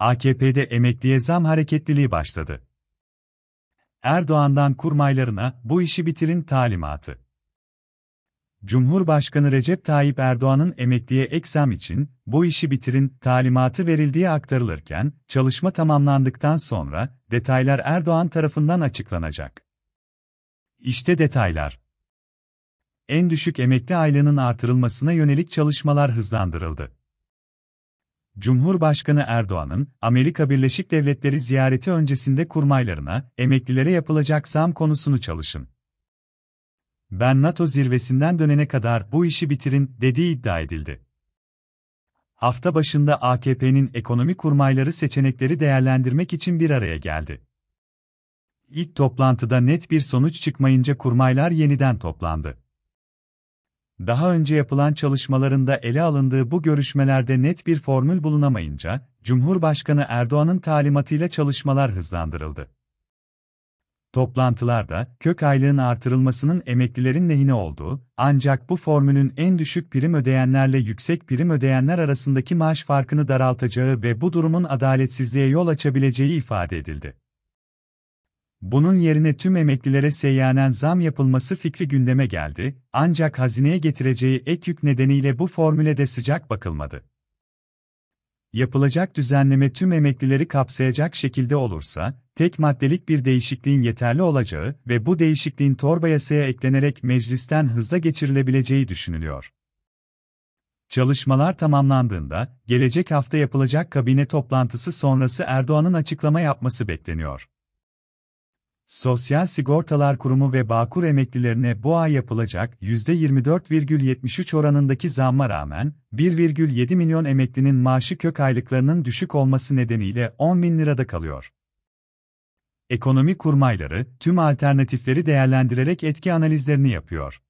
AKP'de emekliye zam hareketliliği başladı. Erdoğan'dan kurmaylarına bu işi bitirin talimatı. Cumhurbaşkanı Recep Tayyip Erdoğan'ın emekliye ek zam için bu işi bitirin talimatı verildiği aktarılırken, çalışma tamamlandıktan sonra detaylar Erdoğan tarafından açıklanacak. İşte detaylar. En düşük emekli aylığının artırılmasına yönelik çalışmalar hızlandırıldı. Cumhurbaşkanı Erdoğan'ın Amerika Birleşik Devletleri ziyareti öncesinde kurmaylarına, emeklilere yapılacak zam konusunu çalışın. Ben NATO zirvesinden dönene kadar bu işi bitirin dediği iddia edildi. Hafta başında AKP'nin ekonomi kurmayları seçenekleri değerlendirmek için bir araya geldi. İlk toplantıda net bir sonuç çıkmayınca kurmaylar yeniden toplandı. Daha önce yapılan çalışmalarında ele alındığı bu görüşmelerde net bir formül bulunamayınca, Cumhurbaşkanı Erdoğan'ın talimatıyla çalışmalar hızlandırıldı. Toplantılarda kök aylığın artırılmasının emeklilerin lehine olduğu, ancak bu formülün en düşük prim ödeyenlerle yüksek prim ödeyenler arasındaki maaş farkını daraltacağı ve bu durumun adaletsizliğe yol açabileceği ifade edildi. Bunun yerine tüm emeklilere seyyanen zam yapılması fikri gündeme geldi, ancak hazineye getireceği ek yük nedeniyle bu formüle de sıcak bakılmadı. Yapılacak düzenleme tüm emeklileri kapsayacak şekilde olursa, tek maddelik bir değişikliğin yeterli olacağı ve bu değişikliğin torba yasaya eklenerek meclisten hızla geçirilebileceği düşünülüyor. Çalışmalar tamamlandığında, gelecek hafta yapılacak kabine toplantısı sonrası Erdoğan'ın açıklama yapması bekleniyor. Sosyal Sigortalar Kurumu ve Bağkur emeklilerine bu ay yapılacak %24,73 oranındaki zamma rağmen, 1,7 milyon emeklinin maaşı kök aylıklarının düşük olması nedeniyle 10 bin lirada kalıyor. Ekonomi kurmayları, tüm alternatifleri değerlendirerek etki analizlerini yapıyor.